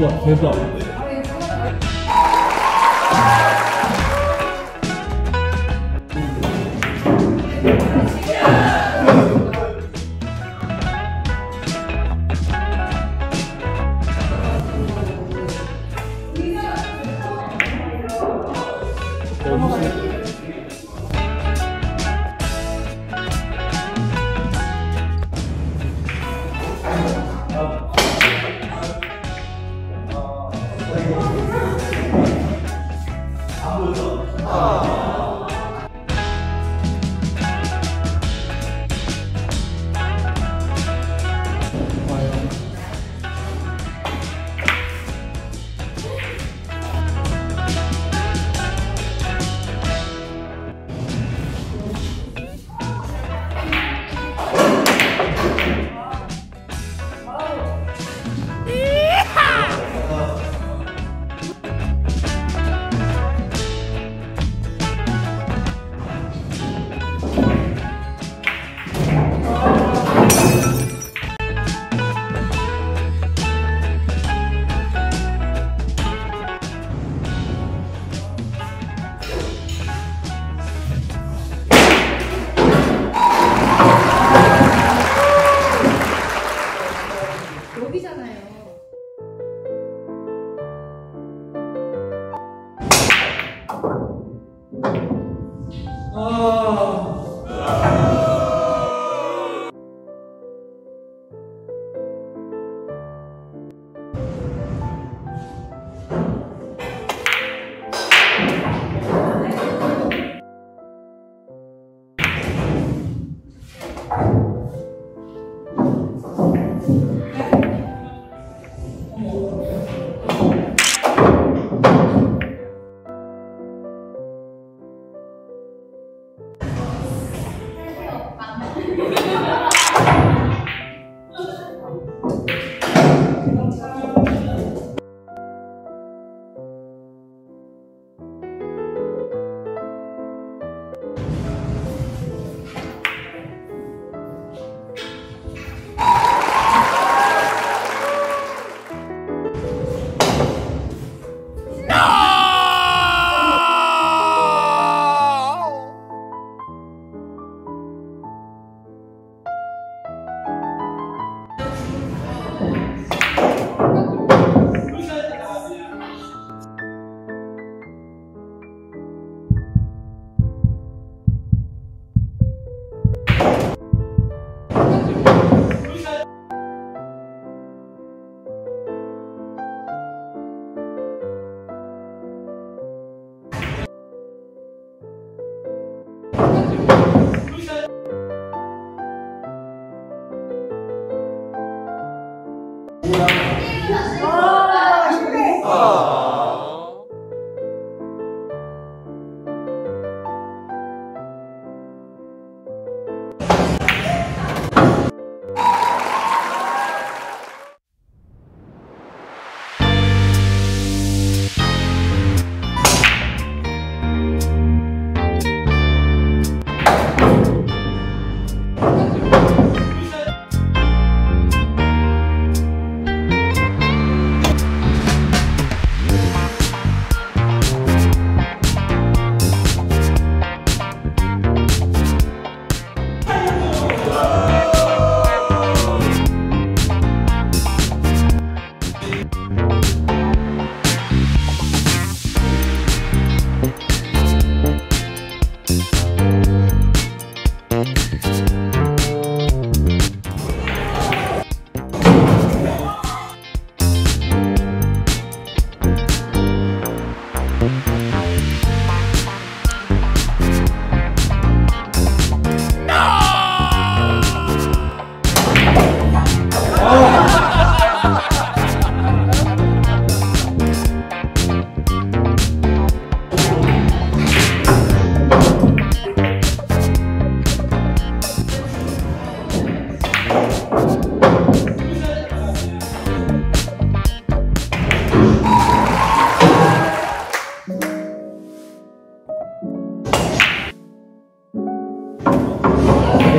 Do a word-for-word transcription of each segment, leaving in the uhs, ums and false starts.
luck,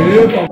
good luck.